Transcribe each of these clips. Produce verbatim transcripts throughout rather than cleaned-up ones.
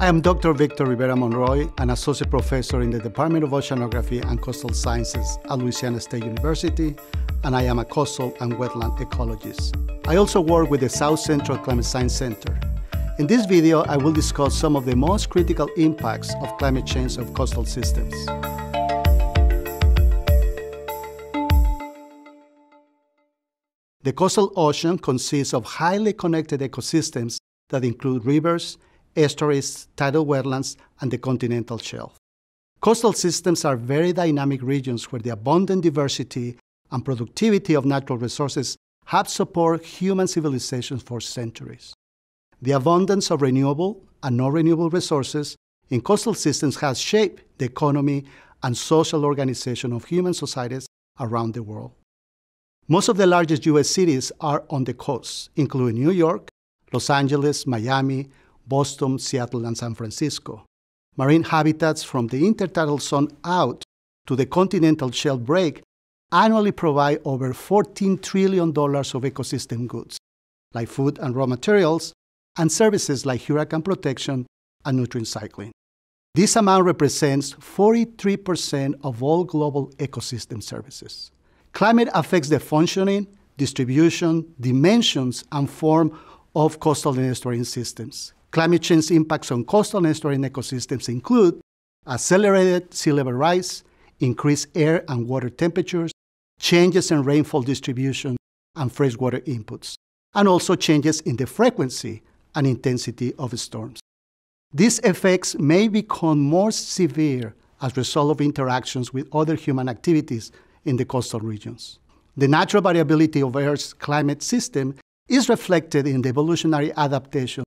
I am Doctor Victor Rivera-Monroy, an associate professor in the Department of Oceanography and Coastal Sciences at Louisiana State University, and I am a coastal and wetland ecologist. I also work with the South Central Climate Science Center. In this video, I will discuss some of the most critical impacts of climate change on coastal systems. The coastal ocean consists of highly connected ecosystems that include rivers, estuaries, tidal wetlands, and the continental shelf. Coastal systems are very dynamic regions where the abundant diversity and productivity of natural resources have supported human civilizations for centuries. The abundance of renewable and non-renewable resources in coastal systems has shaped the economy and social organization of human societies around the world. Most of the largest U S cities are on the coast, including New York, Los Angeles, Miami, Boston, Seattle, and San Francisco. Marine habitats from the intertidal zone out to the continental shelf break annually provide over fourteen trillion dollars of ecosystem goods, like food and raw materials, and services like hurricane protection and nutrient cycling. This amount represents forty-three percent of all global ecosystem services. Climate affects the functioning, distribution, dimensions, and form of coastal and estuarine systems. Climate change impacts on coastal and estuarine ecosystems include accelerated sea level rise, increased air and water temperatures, changes in rainfall distribution and freshwater inputs, and also changes in the frequency and intensity of storms. These effects may become more severe as a result of interactions with other human activities in the coastal regions. The natural variability of Earth's climate system is reflected in the evolutionary adaptation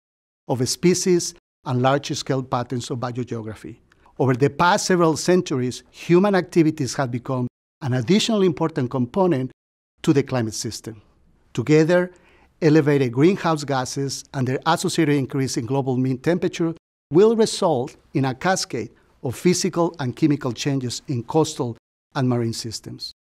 of species and large-scale patterns of biogeography. Over the past several centuries, human activities have become an additional important component to the climate system. Together, elevated greenhouse gases and their associated increase in global mean temperature will result in a cascade of physical and chemical changes in coastal and marine systems.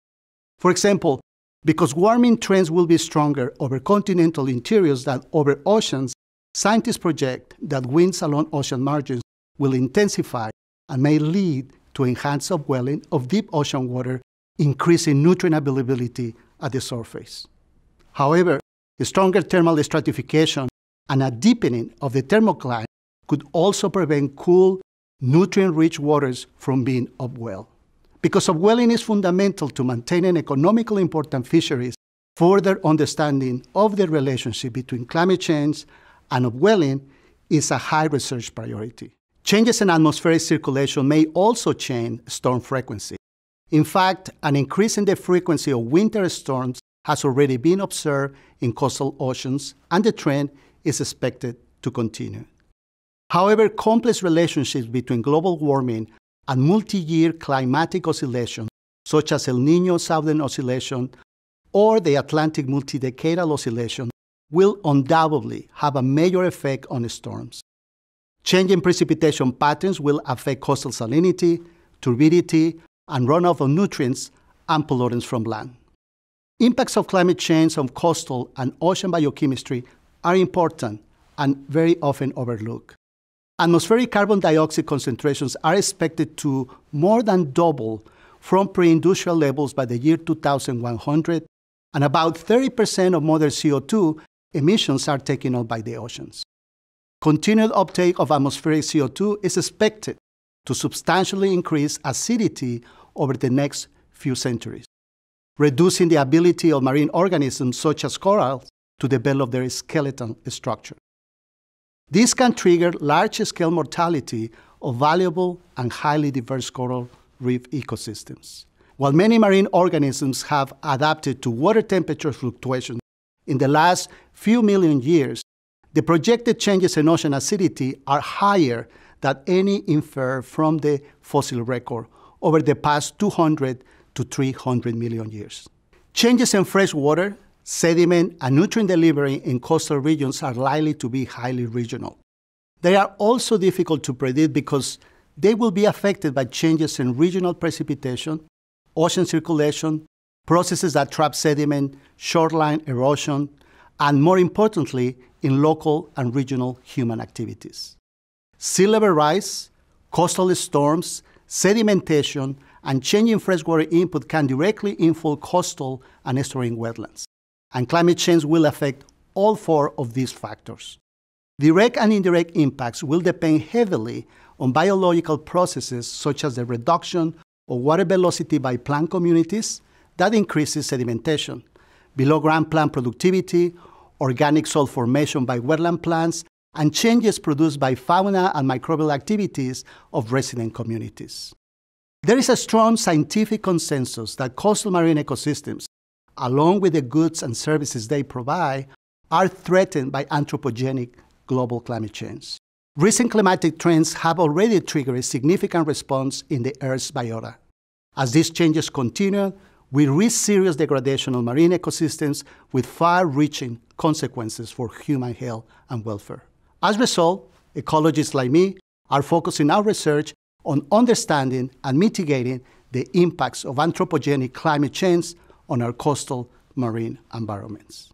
For example, because warming trends will be stronger over continental interiors than over oceans, scientists project that winds along ocean margins will intensify and may lead to enhanced upwelling of deep ocean water, increasing nutrient availability at the surface. However, stronger thermal stratification and a deepening of the thermocline could also prevent cool, nutrient-rich waters from being upwelled. Because upwelling is fundamental to maintaining economically important fisheries, further understanding of the relationship between climate change and upwelling is a high research priority. Changes in atmospheric circulation may also change storm frequency. In fact, an increase in the frequency of winter storms has already been observed in coastal oceans, and the trend is expected to continue. However, complex relationships between global warming and multi-year climatic oscillations, such as El Niño Southern Oscillation or the Atlantic Multidecadal Oscillation, will undoubtedly have a major effect on storms. Changing precipitation patterns will affect coastal salinity, turbidity, and runoff of nutrients and pollutants from land. Impacts of climate change on coastal and ocean biochemistry are important and very often overlooked. Atmospheric carbon dioxide concentrations are expected to more than double from pre-industrial levels by the year two thousand one hundred, and about thirty percent of modern C O two emissions are taken up by the oceans. Continued uptake of atmospheric C O two is expected to substantially increase acidity over the next few centuries, reducing the ability of marine organisms such as corals to develop their skeletal structure. This can trigger large-scale mortality of valuable and highly diverse coral reef ecosystems. While many marine organisms have adapted to water temperature fluctuations in the last few million years, the projected changes in ocean acidity are higher than any inferred from the fossil record over the past two hundred to three hundred million years. Changes in freshwater, sediment, and nutrient delivery in coastal regions are likely to be highly regional. They are also difficult to predict because they will be affected by changes in regional precipitation, ocean circulation, processes that trap sediment, shoreline erosion, and more importantly, in local and regional human activities. sea level rise, coastal storms, sedimentation, and changing freshwater input can directly infill coastal and estuarine wetlands. And climate change will affect all four of these factors. Direct and indirect impacts will depend heavily on biological processes such as the reduction of water velocity by plant communities that increases sedimentation, below-ground plant productivity, organic soil formation by wetland plants, and changes produced by fauna and microbial activities of resident communities. There is a strong scientific consensus that coastal marine ecosystems, along with the goods and services they provide, are threatened by anthropogenic global climate change. Recent climatic trends have already triggered a significant response in the Earth's biota. As these changes continue, we risk serious degradation of marine ecosystems with far-reaching consequences for human health and welfare. As a result, ecologists like me are focusing our research on understanding and mitigating the impacts of anthropogenic climate change on our coastal marine environments.